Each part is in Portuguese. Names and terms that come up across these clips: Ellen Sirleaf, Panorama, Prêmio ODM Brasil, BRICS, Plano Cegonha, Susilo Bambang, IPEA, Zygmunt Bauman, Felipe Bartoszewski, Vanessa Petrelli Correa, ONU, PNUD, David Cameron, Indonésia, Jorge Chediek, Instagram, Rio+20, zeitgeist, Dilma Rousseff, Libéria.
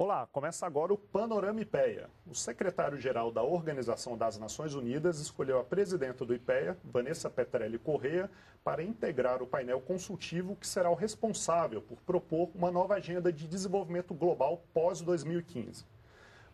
Olá, começa agora o Panorama IPEA. O secretário-geral da Organização das Nações Unidas escolheu a presidenta do IPEA, Vanessa Petrelli Correa, para integrar o painel consultivo que será o responsável por propor uma nova agenda de desenvolvimento global pós-2015.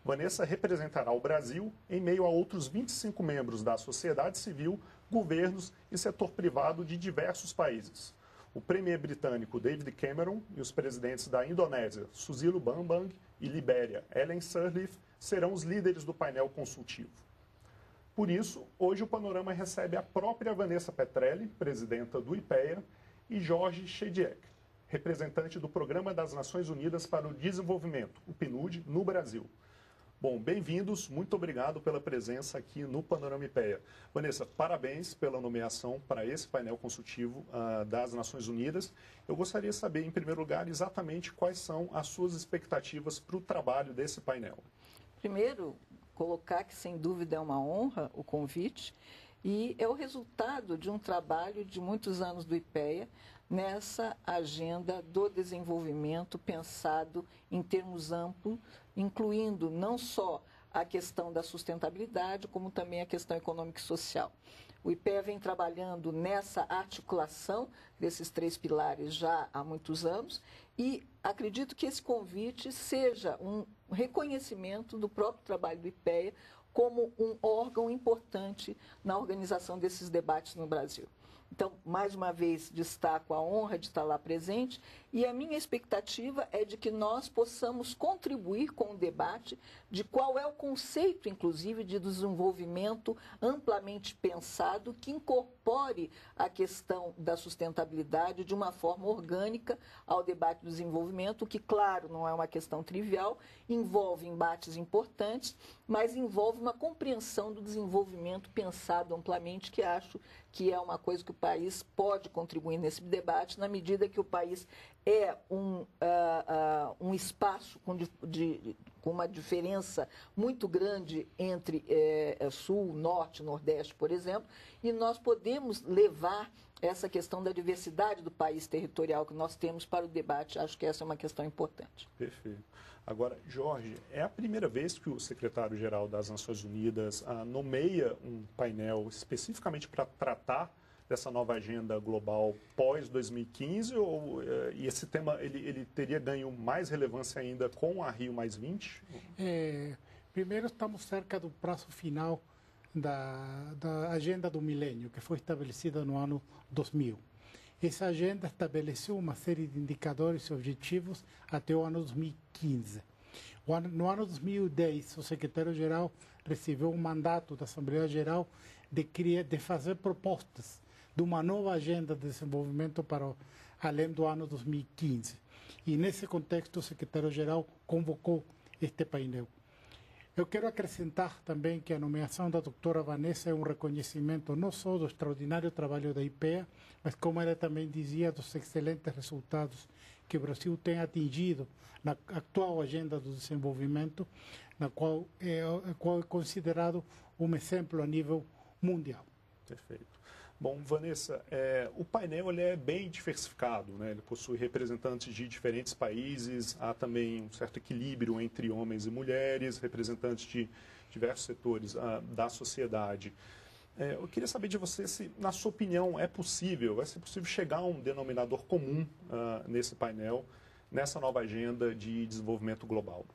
Vanessa representará o Brasil em meio a outros 25 membros da sociedade civil, governos e setor privado de diversos países. O premier britânico David Cameron e os presidentes da Indonésia, Susilo Bambang, e Libéria, Ellen Sirleaf, serão os líderes do painel consultivo. Por isso, hoje o Panorama recebe a própria Vanessa Petrelli, presidenta do IPEA, e Jorge Chediek, representante do Programa das Nações Unidas para o Desenvolvimento, o PNUD, no Brasil. Bom, bem-vindos, muito obrigado pela presença aqui no Panorama IPEA. Vanessa, parabéns pela nomeação para esse painel consultivo das Nações Unidas. Eu gostaria de saber, em primeiro lugar, exatamente quais são as suas expectativas para o trabalho desse painel. Primeiro, colocar que, sem dúvida, é uma honra o convite e é o resultado de um trabalho de muitos anos do IPEA nessa agenda do desenvolvimento pensado em termos amplos, incluindo não só a questão da sustentabilidade, como também a questão econômica e social. O IPEA vem trabalhando nessa articulação desses três pilares já há muitos anos e acredito que esse convite seja um reconhecimento do próprio trabalho do IPEA como um órgão importante na organização desses debates no Brasil. Então, mais uma vez, destaco a honra de estar lá presente e a minha expectativa é de que nós possamos contribuir com o debate de qual é o conceito, inclusive, de desenvolvimento amplamente pensado que incorpore a questão da sustentabilidade de uma forma orgânica ao debate do desenvolvimento, que, claro, não é uma questão trivial, envolve embates importantes, mas envolve uma compreensão do desenvolvimento pensado amplamente, que acho que é uma coisa que o país pode contribuir nesse debate, na medida que o país é um espaço com uma diferença muito grande entre Sul, Norte, Nordeste, por exemplo, e nós podemos levar essa questão da diversidade do país territorial que nós temos para o debate. Acho que essa é uma questão importante. Perfeito. Agora, Jorge, é a primeira vez que o secretário-geral das Nações Unidas nomeia um painel especificamente para tratar dessa nova agenda global pós-2015, ou esse tema ele teria ganho mais relevância ainda com a Rio+20? Primeiro, estamos cerca do prazo final da agenda do milênio, que foi estabelecida no ano 2000. Essa agenda estabeleceu uma série de indicadores e objetivos até o ano 2015. No ano 2010, o secretário-geral recebeu um mandato da Assembleia Geral de fazer propostas de uma nova agenda de desenvolvimento para além do ano 2015. E, nesse contexto, o secretário-geral convocou este painel. Eu quero acrescentar também que a nomeação da doutora Vanessa é um reconhecimento não só do extraordinário trabalho da IPEA, mas, como ela também dizia, dos excelentes resultados que o Brasil tem atingido na atual agenda do desenvolvimento, na qual é considerado um exemplo a nível mundial. Perfeito. Bom, Vanessa, o painel ele é bem diversificado, né? Ele possui representantes de diferentes países, há também um certo equilíbrio entre homens e mulheres, representantes de diversos setores da sociedade. Eu queria saber de você se, na sua opinião, é possível chegar a um denominador comum nesse painel, nessa nova agenda de desenvolvimento global.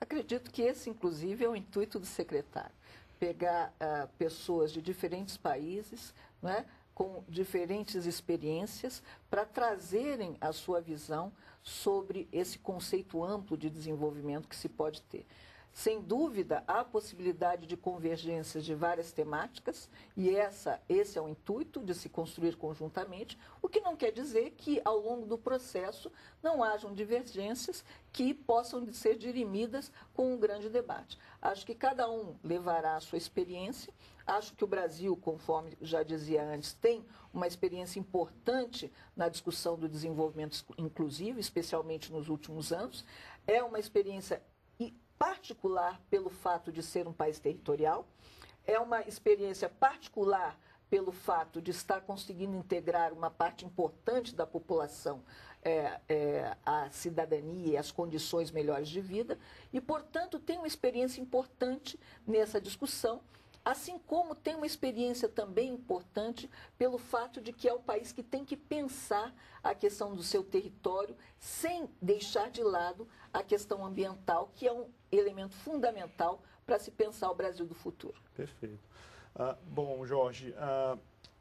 Acredito que esse, inclusive, é o intuito do secretário. Pegar pessoas de diferentes países, né, com diferentes experiências, para trazerem a sua visão sobre esse conceito amplo de desenvolvimento que se pode ter. Sem dúvida, há possibilidade de convergências de várias temáticas e esse é o intuito de se construir conjuntamente, o que não quer dizer que ao longo do processo não hajam divergências que possam ser dirimidas com um grande debate. Acho que cada um levará a sua experiência. Acho que o Brasil, conforme já dizia antes, tem uma experiência importante na discussão do desenvolvimento inclusivo, especialmente nos últimos anos. É uma experiência particular pelo fato de ser um país territorial, é uma experiência particular pelo fato de estar conseguindo integrar uma parte importante da população à cidadania e às condições melhores de vida e, portanto, tem uma experiência importante nessa discussão, assim como tem uma experiência também importante pelo fato de que é um país que tem que pensar a questão do seu território sem deixar de lado a questão ambiental, que é um elemento fundamental para se pensar o Brasil do futuro. Perfeito. Bom, Jorge,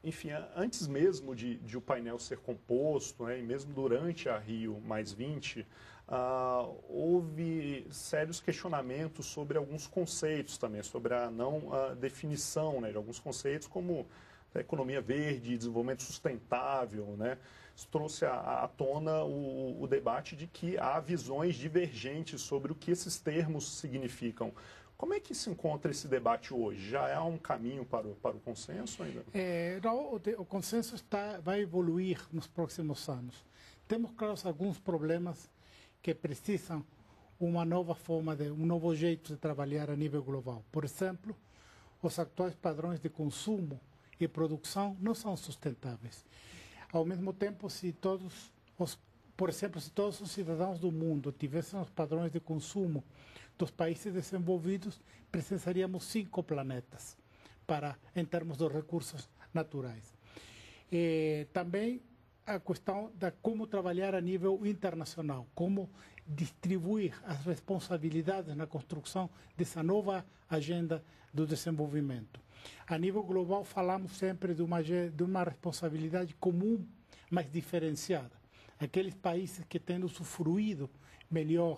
enfim, antes mesmo de o painel ser composto, né, e mesmo durante a Rio+20, houve sérios questionamentos sobre alguns conceitos também, sobre a não definição, né, de alguns conceitos como economia verde, desenvolvimento sustentável, né? Isso trouxe à tona o debate de que há visões divergentes sobre o que esses termos significam. Como é que se encontra esse debate hoje? Já há um caminho para o consenso ainda? O consenso vai evoluir nos próximos anos. Temos, claro, alguns problemas que precisam uma nova forma, um novo jeito de trabalhar a nível global. Por exemplo, os atuais padrões de consumo e produção não são sustentáveis. Ao mesmo tempo, por exemplo, se todos os cidadãos do mundo tivessem os padrões de consumo dos países desenvolvidos, precisaríamos 5 planetas em termos dos recursos naturais. Também a questão de como trabalhar a nível internacional, como distribuir as responsabilidades na construção dessa nova agenda do desenvolvimento. A nível global, falamos sempre de uma responsabilidade comum, mas diferenciada. Aqueles países que têm usufruído melhor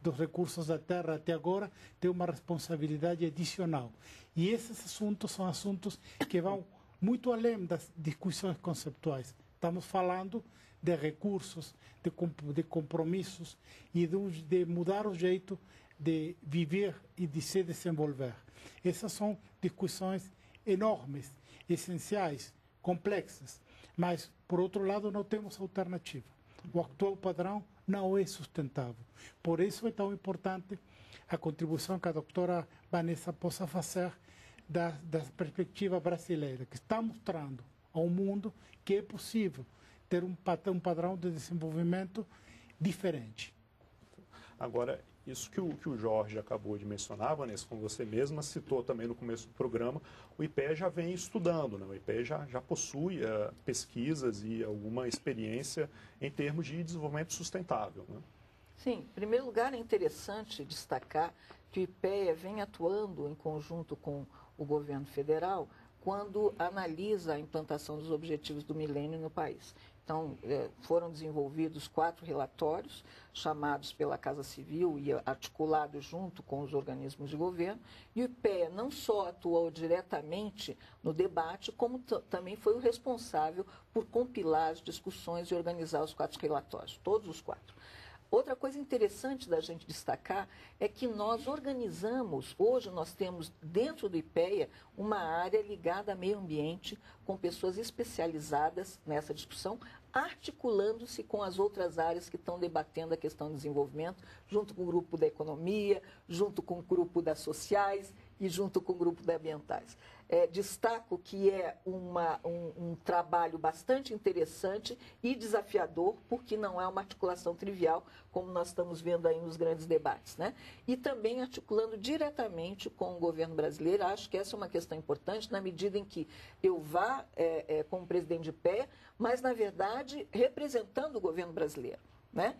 dos recursos da terra até agora têm uma responsabilidade adicional. E esses assuntos são assuntos que vão muito além das discussões conceptuais. Estamos falando de recursos, de compromissos e de mudar o jeito de viver e de se desenvolver. Essas são discussões enormes, essenciais, complexas, mas, por outro lado, não temos alternativa. O atual padrão não é sustentável. Por isso é tão importante a contribuição que a doutora Vanessa possa fazer da perspectiva brasileira, que está mostrando ao mundo que é possível ter um padrão de desenvolvimento diferente. Agora, isso que o Jorge acabou de mencionar, Vanessa, como você mesma citou também no começo do programa, o IPEA já vem estudando, né? O IPEA já possui pesquisas e alguma experiência em termos de desenvolvimento sustentável, né? Sim, em primeiro lugar é interessante destacar que o IPEA vem atuando em conjunto com o governo federal quando analisa a implantação dos objetivos do milênio no país. Então, foram desenvolvidos 4 relatórios, chamados pela Casa Civil e articulados junto com os organismos de governo. E o IPEA não só atuou diretamente no debate, como também foi o responsável por compilar as discussões e organizar os 4 relatórios, todos os 4. Outra coisa interessante da gente destacar é que nós organizamos, hoje nós temos dentro do IPEA uma área ligada ao meio ambiente, com pessoas especializadas nessa discussão, articulando-se com as outras áreas que estão debatendo a questão do desenvolvimento, junto com o grupo da economia, junto com o grupo das sociais e junto com o grupo da ambientais. Destaco que é um trabalho bastante interessante e desafiador, porque não é uma articulação trivial, como nós estamos vendo aí nos grandes debates, né? E também articulando diretamente com o governo brasileiro. Acho que essa é uma questão importante, na medida em que eu vá como presidente de IPEA, mas, na verdade, representando o governo brasileiro, né?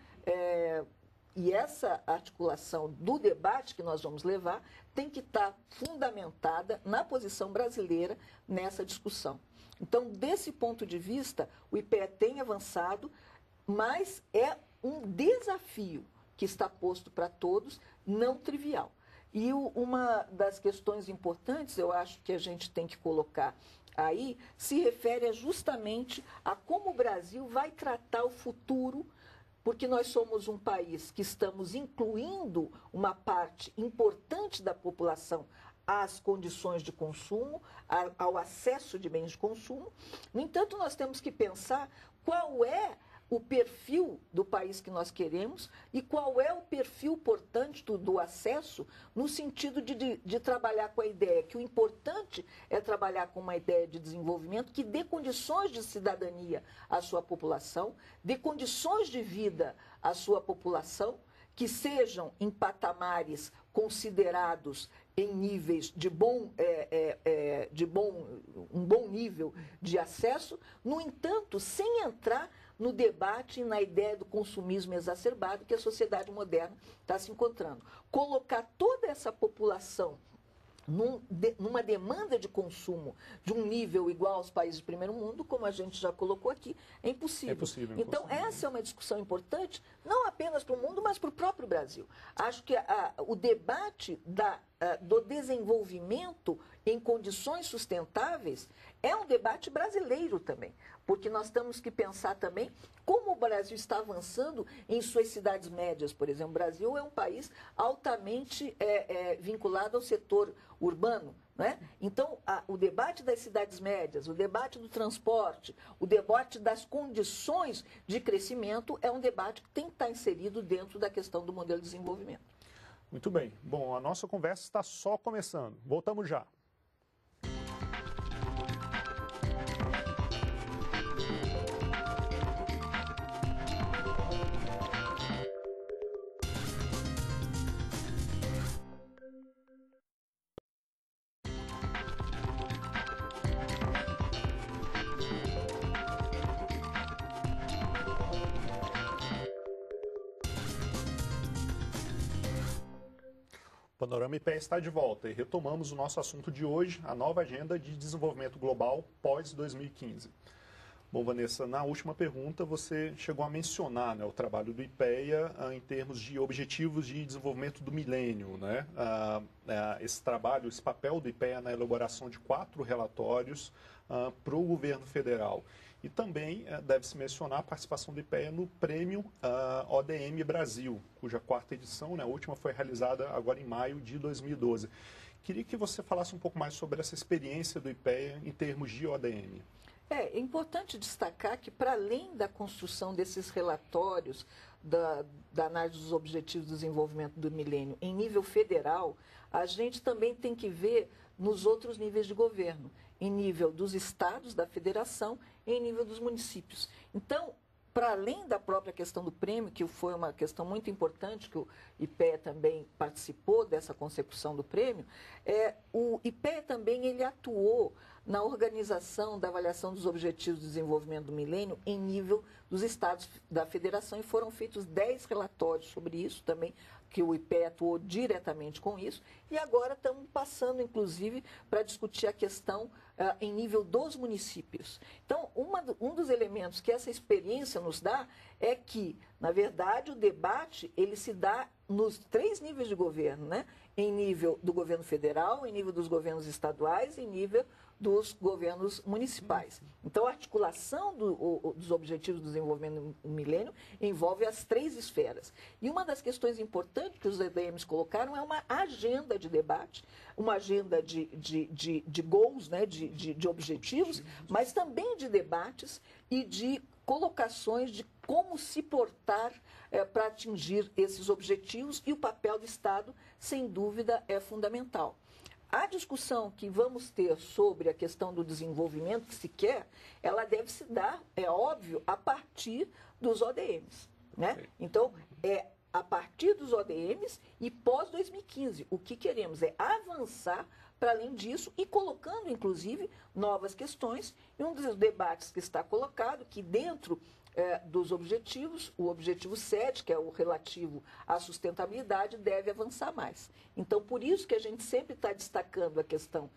E essa articulação do debate que nós vamos levar tem que estar fundamentada na posição brasileira nessa discussão. Então, desse ponto de vista, o IPEA tem avançado, mas é um desafio que está posto para todos, não trivial. E uma das questões importantes, eu acho que a gente tem que colocar aí, se refere justamente a como o Brasil vai tratar o futuro, porque nós somos um país que estamos incluindo uma parte importante da população às condições de consumo, ao acesso de bens de consumo. No entanto, nós temos que pensar qual é o perfil do país que nós queremos e qual é o perfil, portanto, do acesso, no sentido de trabalhar com a ideia que o importante é trabalhar com uma ideia de desenvolvimento que dê condições de cidadania à sua população, dê condições de vida à sua população, que sejam em patamares considerados em níveis de um bom nível de acesso, no entanto, sem entrar no debate e na ideia do consumismo exacerbado que a sociedade moderna está se encontrando. Colocar toda essa população numa demanda de consumo de um nível igual aos países do primeiro mundo, como a gente já colocou aqui, é impossível. É possível, então, impossível. Essa é uma discussão importante, não apenas para o mundo, mas para o próprio Brasil. Acho que o debate do desenvolvimento em condições sustentáveis é um debate brasileiro também, porque nós temos que pensar também como o Brasil está avançando em suas cidades médias, por exemplo. O Brasil é um país altamente vinculado ao setor urbano, né? Então, o debate das cidades médias, o debate do transporte, o debate das condições de crescimento é um debate que tem que estar inserido dentro da questão do modelo de desenvolvimento. Muito bem. Bom, a nossa conversa está só começando. Voltamos já. Panorama IPEA está de volta e retomamos o nosso assunto de hoje, a nova agenda de desenvolvimento global pós-2015. Bom, Vanessa, na última pergunta você chegou a mencionar, né, o trabalho do IPEA em termos de objetivos de desenvolvimento do milênio, né? Esse trabalho, esse papel do IPEA na elaboração de 4 relatórios para o governo federal. E também deve-se mencionar a participação do IPEA no Prêmio ODM Brasil, cuja 4ª edição, né, a última, foi realizada agora em maio de 2012. Queria que você falasse um pouco mais sobre essa experiência do IPEA em termos de ODM. É importante destacar que, para além da construção desses relatórios da análise dos objetivos de desenvolvimento do milênio em nível federal, a gente também tem que ver nos outros níveis de governo, em nível dos estados, da federação, em nível dos municípios. Então, para além da própria questão do prêmio, que foi uma questão muito importante, que o IPEA também participou dessa consecução do prêmio, o IPEA também ele atuou na organização da avaliação dos objetivos de desenvolvimento do milênio em nível dos estados da federação, e foram feitos 10 relatórios sobre isso também, que o IPEA atuou diretamente com isso, e agora estamos passando, inclusive, para discutir a questão em nível dos municípios. Então, um dos elementos que essa experiência nos dá é que, na verdade, o debate ele se dá nos 3 níveis de governo, né? Em nível do governo federal, em nível dos governos estaduais, em nível dos governos municipais. Então, a articulação dos objetivos do desenvolvimento do milênio envolve as 3 esferas. E uma das questões importantes que os ODMs colocaram é uma agenda de debate, uma agenda de goals, né, de objetivos, mas também de debates e de colocações de como se portar para atingir esses objetivos, e o papel do Estado, sem dúvida, é fundamental. A discussão que vamos ter sobre a questão do desenvolvimento que se quer, ela deve se dar, é óbvio, a partir dos ODMs, né? Okay. Então, a partir dos ODMs e pós-2015. O que queremos é avançar para além disso e colocando, inclusive, novas questões. E um dos debates que está colocado, que dentro dos objetivos, o objetivo 7, que é o relativo à sustentabilidade, deve avançar mais. Então, por isso que a gente sempre está destacando a questão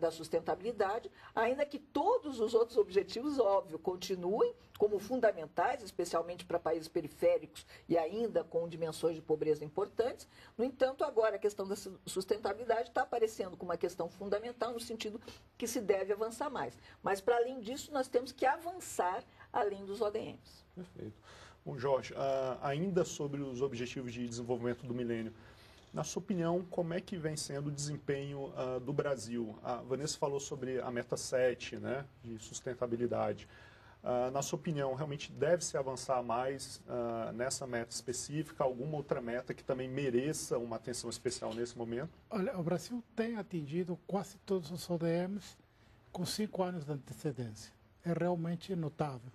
da sustentabilidade, ainda que todos os outros objetivos, óbvio, continuem como fundamentais, especialmente para países periféricos e ainda com dimensões de pobreza importantes. No entanto, agora a questão da sustentabilidade está aparecendo como uma questão fundamental, no sentido que se deve avançar mais. Mas, para além disso, nós temos que avançar além dos ODMs. Perfeito. Bom, Jorge, ainda sobre os objetivos de desenvolvimento do milênio, na sua opinião, como é que vem sendo o desempenho do Brasil? A Vanessa falou sobre a meta 7, né, de sustentabilidade. na sua opinião, realmente deve-se avançar mais nessa meta específica? Alguma outra meta que também mereça uma atenção especial nesse momento? Olha, o Brasil tem atingido quase todos os ODMs com 5 anos de antecedência. É realmente notável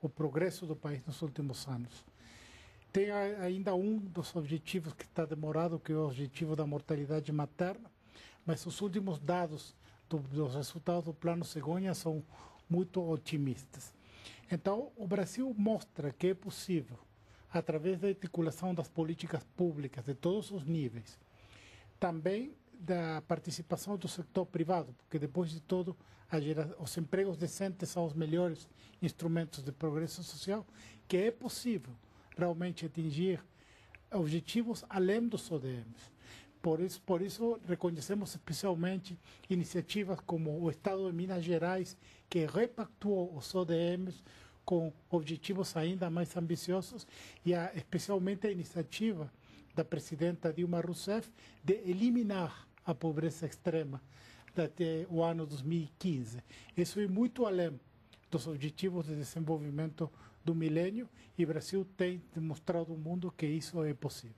o progresso do país nos últimos anos. Tem ainda um dos objetivos que está demorado, que é o objetivo da mortalidade materna, mas os últimos dados dos resultados do Plano Cegonha são muito otimistas. Então, o Brasil mostra que é possível, através da articulação das políticas públicas de todos os níveis, também da participação do setor privado, porque, depois de tudo, os empregos decentes são os melhores instrumentos de progresso social, que é possível realmente atingir objetivos além dos ODMs. Por isso, reconhecemos especialmente iniciativas como o Estado de Minas Gerais, que repactuou os ODMs com objetivos ainda mais ambiciosos, e especialmente a iniciativa da presidenta Dilma Rousseff de eliminar a pobreza extrema até o ano 2015. Isso é muito além dos objetivos de desenvolvimento do milênio, e o Brasil tem demonstrado ao mundo que isso é possível.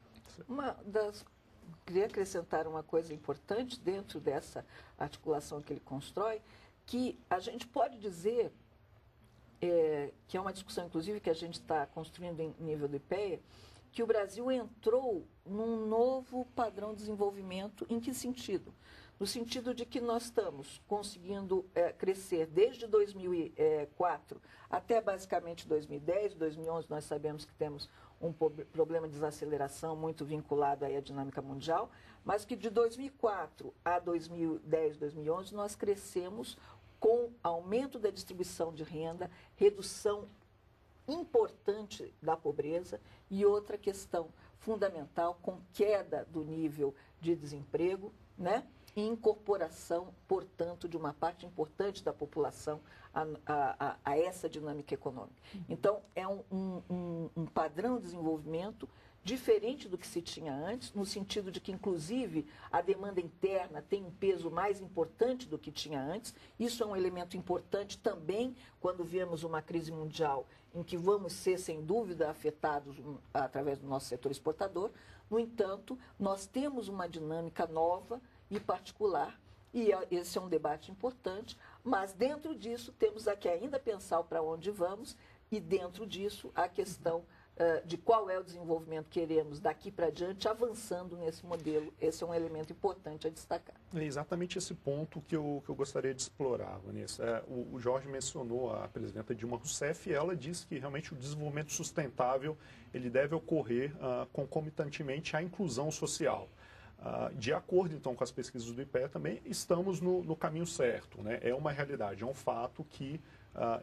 Queria acrescentar uma coisa importante dentro dessa articulação que ele constrói, que a gente pode dizer, que é uma discussão, inclusive, que a gente está construindo em nível do IPEA, que o Brasil entrou num novo padrão de desenvolvimento. Em que sentido? No sentido de que nós estamos conseguindo crescer desde 2004 até basicamente 2010, 2011, nós sabemos que temos um problema de desaceleração muito vinculado aí à dinâmica mundial, mas que de 2004 a 2010, 2011, nós crescemos com aumento da distribuição de renda, redução importante da pobreza e outra questão fundamental, com queda do nível de desemprego, né? E incorporação, portanto, de uma parte importante da população a essa dinâmica econômica. Então, é um padrão de desenvolvimento diferente do que se tinha antes, no sentido de que, inclusive, a demanda interna tem um peso mais importante do que tinha antes. Isso é um elemento importante também quando vemos uma crise mundial em que vamos ser, sem dúvida, afetados através do nosso setor exportador. No entanto, nós temos uma dinâmica nova e particular, e esse é um debate importante, mas dentro disso temos aqui ainda pensar para onde vamos, e dentro disso a questão de qual é o desenvolvimento que queremos daqui para diante, avançando nesse modelo. Esse é um elemento importante a destacar. É exatamente esse ponto que eu gostaria de explorar, Vanessa. O Jorge mencionou a presidenta Dilma Rousseff, e ela disse que realmente o desenvolvimento sustentável ele deve ocorrer concomitantemente à inclusão social. De acordo, então, com as pesquisas do IPEA também, estamos no caminho certo, né? É uma realidade, é um fato que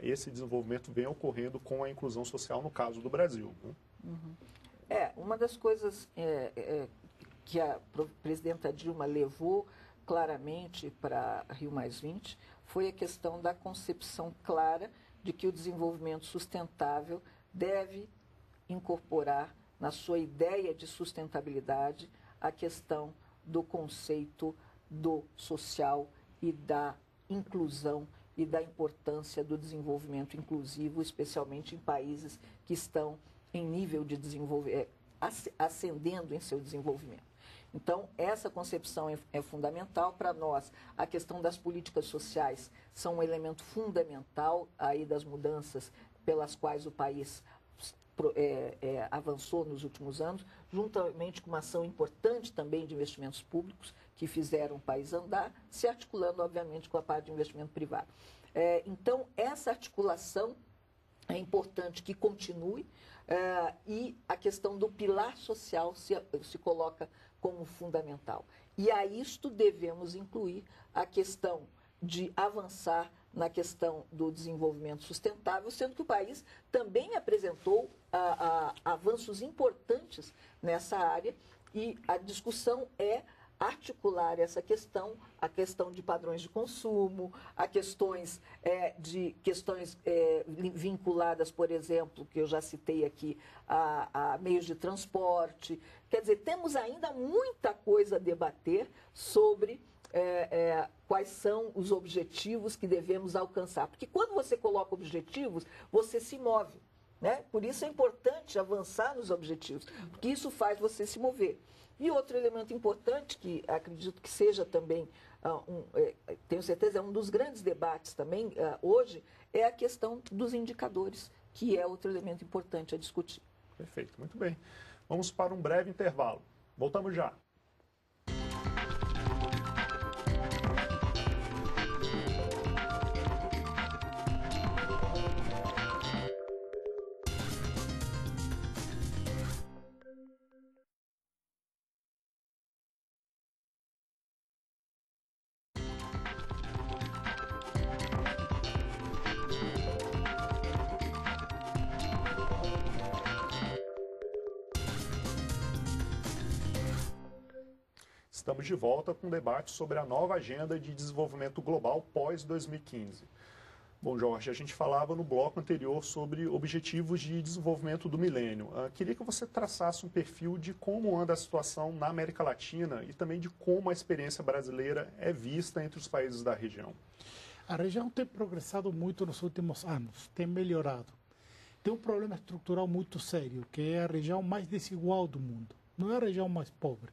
esse desenvolvimento vem ocorrendo com a inclusão social no caso do Brasil, né? Uhum. Uma das coisas que a presidenta Dilma levou claramente para Rio+20 foi a questão da concepção clara de que o desenvolvimento sustentável deve incorporar na sua ideia de sustentabilidade a questão do conceito do social e da inclusão e da importância do desenvolvimento inclusivo, especialmente em países que estão em nível de desenvolvimento, ascendendo em seu desenvolvimento. Então, essa concepção é fundamental para nós. A questão das políticas sociais são um elemento fundamental aí das mudanças pelas quais o país avançou nos últimos anos, juntamente com uma ação importante também de investimentos públicos que fizeram o país andar, se articulando, obviamente, com a parte de investimento privado. Então, essa articulação é importante que continue, e a questão do pilar social se coloca como fundamental. E a isto devemos incluir a questão de avançar na questão do desenvolvimento sustentável, sendo que o país também apresentou avanços importantes nessa área, e a discussão é articular essa questão, a questão de padrões de consumo, a questões vinculadas, por exemplo, que eu já citei aqui, a meios de transporte. Quer dizer, temos ainda muita coisa a debater sobre quais são os objetivos que devemos alcançar. Porque quando você coloca objetivos, você se move, né? Por isso é importante avançar nos objetivos, porque isso faz você se mover. E outro elemento importante, que acredito que seja também, tenho certeza, é um dos grandes debates também hoje, é a questão dos indicadores, que é outro elemento importante a discutir. Perfeito, muito bem. Vamos para um breve intervalo. Voltamos já. Estamos de volta com um debate sobre a nova agenda de desenvolvimento global pós-2015. Bom, Jorge, a gente falava no bloco anterior sobre objetivos de desenvolvimento do milênio. Queria que você traçasse um perfil de como anda a situação na América Latina e também de como a experiência brasileira é vista entre os países da região. A região tem progressado muito nos últimos anos, tem melhorado. Tem um problema estrutural muito sério, que é a região mais desigual do mundo. Não é a região mais pobre,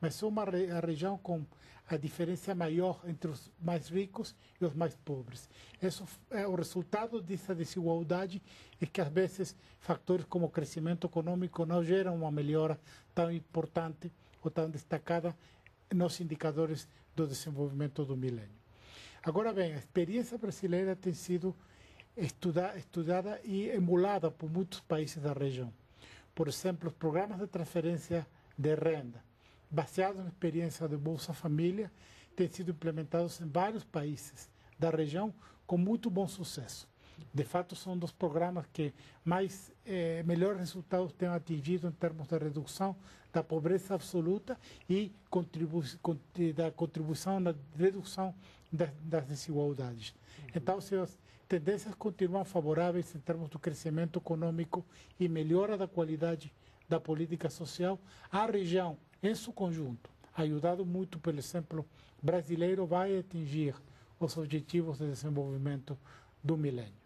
mas é a região com a diferença maior entre os mais ricos e os mais pobres. Isso é o resultado dessa desigualdade, é que às vezes fatores como o crescimento econômico não geram uma melhora tão importante ou tão destacada nos indicadores do desenvolvimento do milênio. Agora bem, a experiência brasileira tem sido estudada e emulada por muitos países da região. Por exemplo, os programas de transferência de renda, baseado na experiência de Bolsa Família, tem sido implementados em vários países da região com muito bom sucesso. De fato, são dos programas que mais melhores resultados têm atingido em termos de redução da pobreza absoluta e da contribuição na redução das desigualdades. Então, se as tendências continuam favoráveis em termos do crescimento econômico e melhora da qualidade da política social, a região em seu conjunto, ajudado muito pelo exemplo brasileiro, vai atingir os objetivos de desenvolvimento do milênio.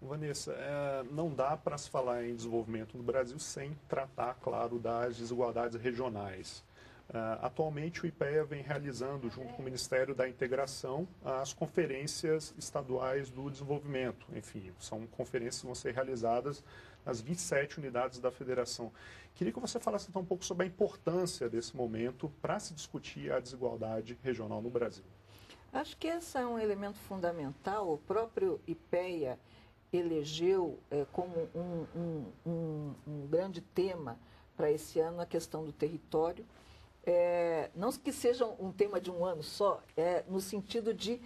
Vanessa, não dá para se falar em desenvolvimento no Brasil sem tratar, claro, das desigualdades regionais. Atualmente, o IPEA vem realizando, junto com o Ministério da Integração, as conferências estaduais do desenvolvimento. Enfim, são conferências que vão ser realizadas nas 27 unidades da federação. Queria que você falasse então um pouco sobre a importância desse momento para se discutir a desigualdade regional no Brasil. Acho que esse é um elemento fundamental. O próprio IPEA elegeu como um grande tema para esse ano a questão do território. Não que seja um tema de um ano só, no sentido de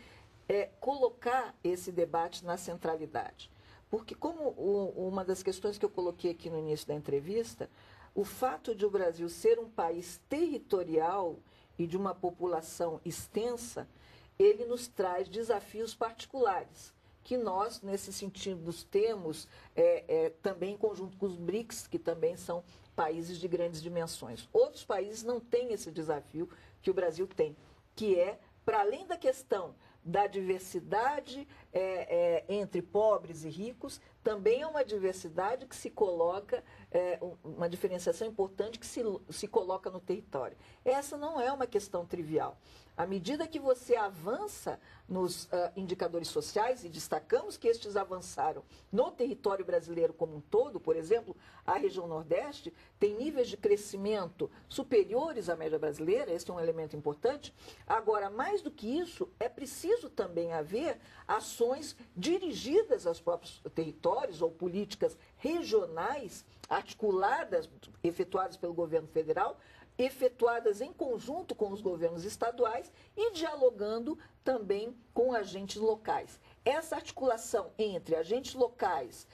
colocar esse debate na centralidade. Porque, como uma das questões que eu coloquei aqui no início da entrevista, o fato de o Brasil ser um país territorial e de uma população extensa, ele nos traz desafios particulares, que nós, nesse sentido, nos temos também em conjunto com os BRICS, que também são países de grandes dimensões. Outros países não têm esse desafio que o Brasil tem, que é, para além da questão da diversidade entre pobres e ricos, também é uma diversidade que se coloca, uma diferenciação importante que se coloca no território. Essa não é uma questão trivial. À medida que você avança nos indicadores sociais, e destacamos que estes avançaram no território brasileiro como um todo, por exemplo, a região Nordeste tem níveis de crescimento superiores à média brasileira, esse é um elemento importante. Agora, mais do que isso, é preciso também haver ações dirigidas aos próprios territórios ou políticas regionais articuladas, efetuadas pelo governo federal, efetuadas em conjunto com os governos estaduais e dialogando também com agentes locais. Essa articulação entre agentes locais,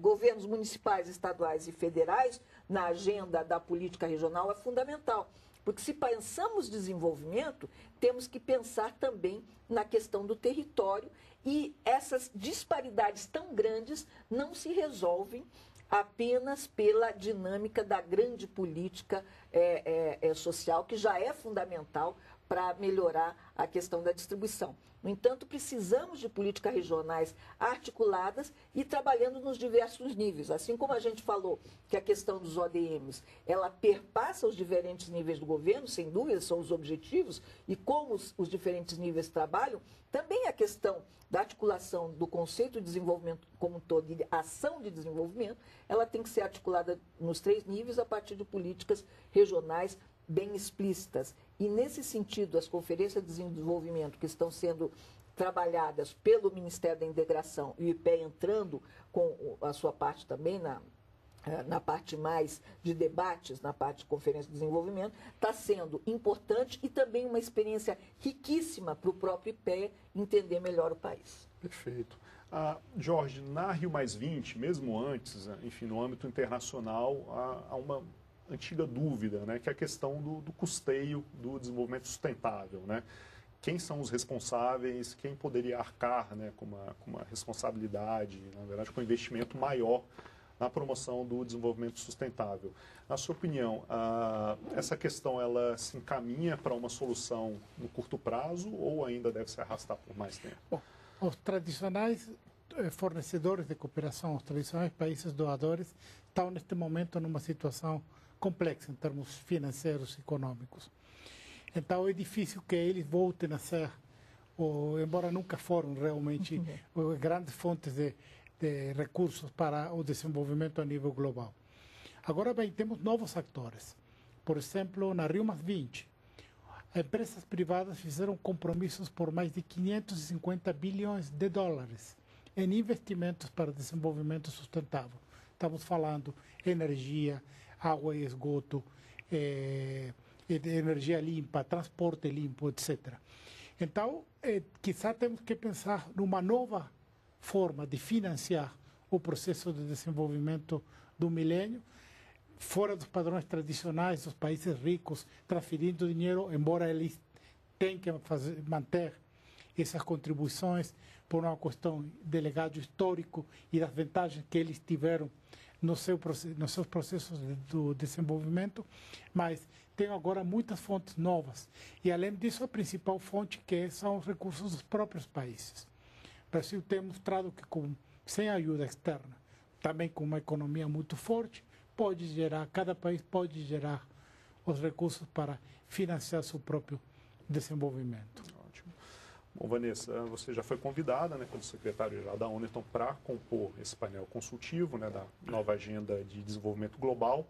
governos municipais, estaduais e federais na agenda da política regional é fundamental, porque se pensamos desenvolvimento, temos que pensar também na questão do território, e essas disparidades tão grandes não se resolvem apenas pela dinâmica da grande política social, que já é fundamental para melhorar a questão da distribuição. No entanto, precisamos de políticas regionais articuladas e trabalhando nos diversos níveis. Assim como a gente falou que a questão dos ODMs, ela perpassa os diferentes níveis do governo, sem dúvida, são os objetivos, e como os diferentes níveis trabalham, também a questão da articulação do conceito de desenvolvimento como um todo e de ação de desenvolvimento, ela tem que ser articulada nos três níveis a partir de políticas regionais bem explícitas. E, nesse sentido, as conferências de desenvolvimento que estão sendo trabalhadas pelo Ministério da Integração e o IPEA entrando com a sua parte também na parte mais de debates, na parte de conferência de desenvolvimento, está sendo importante e também uma experiência riquíssima para o próprio IPEA entender melhor o país. Perfeito. Jorge, na Rio+20, mesmo antes, enfim, no âmbito internacional, há uma antiga dúvida, né, que é a questão do custeio do desenvolvimento sustentável, né? Quem são os responsáveis, quem poderia arcar, né, com uma responsabilidade, na verdade, com um investimento maior na promoção do desenvolvimento sustentável. Na sua opinião, essa questão ela se encaminha para uma solução no curto prazo ou ainda deve se arrastar por mais tempo? Bom, os tradicionais fornecedores de cooperação, os tradicionais países doadores, estão neste momento numa situação complexa em termos financeiros e econômicos. Então, é difícil que eles voltem a ser, ou, embora nunca foram realmente grandes fontes de recursos para o desenvolvimento a nível global. Agora, bem, temos novos atores. Por exemplo, na Rio+20, empresas privadas fizeram compromissos por mais de 550 bilhões de dólares em investimentos para desenvolvimento sustentável. Estamos falando energia, água e esgoto, energia limpa, transporte limpo, etc. Então, quizá temos que pensar numa nova forma de financiar o processo de desenvolvimento do milênio, fora dos padrões tradicionais dos países ricos, transferindo dinheiro, embora eles tenham que manter essas contribuições por uma questão de legado histórico e das vantagens que eles tiveram nos seus processos do desenvolvimento, mas tem agora muitas fontes novas. E, além disso, a principal fonte que são os recursos dos próprios países. O Brasil tem mostrado que, sem ajuda externa, também com uma economia muito forte, cada país pode gerar os recursos para financiar seu próprio desenvolvimento. Ótimo. Bom, Vanessa, você já foi convidada, né, pelo secretário-geral da ONU, então, para compor esse painel consultivo, né, da nova agenda de desenvolvimento global.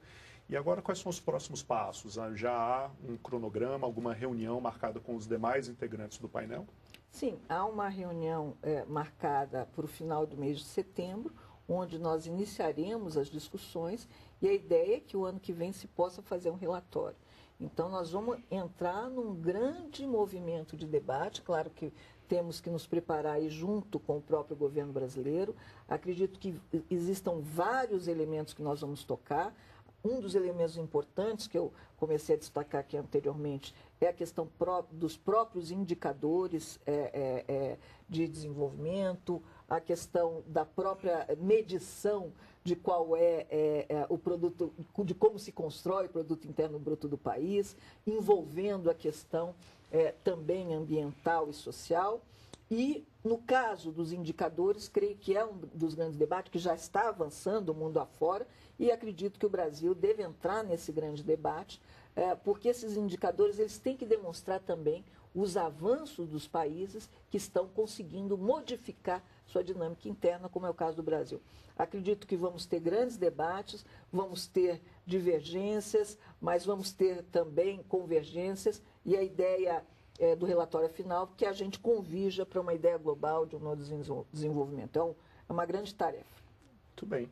E agora, quais são os próximos passos? Já há um cronograma, alguma reunião marcada com os demais integrantes do painel? Sim, há uma reunião marcada para o final do mês de setembro, onde nós iniciaremos as discussões e a ideia é que o ano que vem se possa fazer um relatório. Então, nós vamos entrar num grande movimento de debate, claro que temos que nos preparar aí junto com o próprio governo brasileiro. Acredito que existam vários elementos que nós vamos tocar. Um dos elementos importantes que eu comecei a destacar aqui anteriormente é a questão dos próprios indicadores de desenvolvimento, a questão da própria medição de qual é o produto, de como se constrói o produto interno bruto do país, envolvendo a questão também ambiental e social. E, no caso dos indicadores, creio que é um dos grandes debates que já está avançando o mundo afora e acredito que o Brasil deve entrar nesse grande debate, porque esses indicadores eles têm que demonstrar também os avanços dos países que estão conseguindo modificar sua dinâmica interna, como é o caso do Brasil. Acredito que vamos ter grandes debates, vamos ter divergências, mas vamos ter também convergências e a ideia do relatório final que a gente convija para uma ideia global de um novo desenvolvimento. Então, é uma grande tarefa. Muito bem.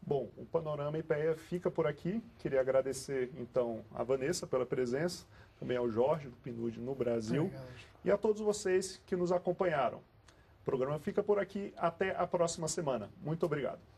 Bom, o Panorama IPEA fica por aqui. Queria agradecer, então, a Vanessa pela presença, também ao Jorge, do PNUD no Brasil, obrigado, e a todos vocês que nos acompanharam. O programa fica por aqui. Até a próxima semana. Muito obrigado.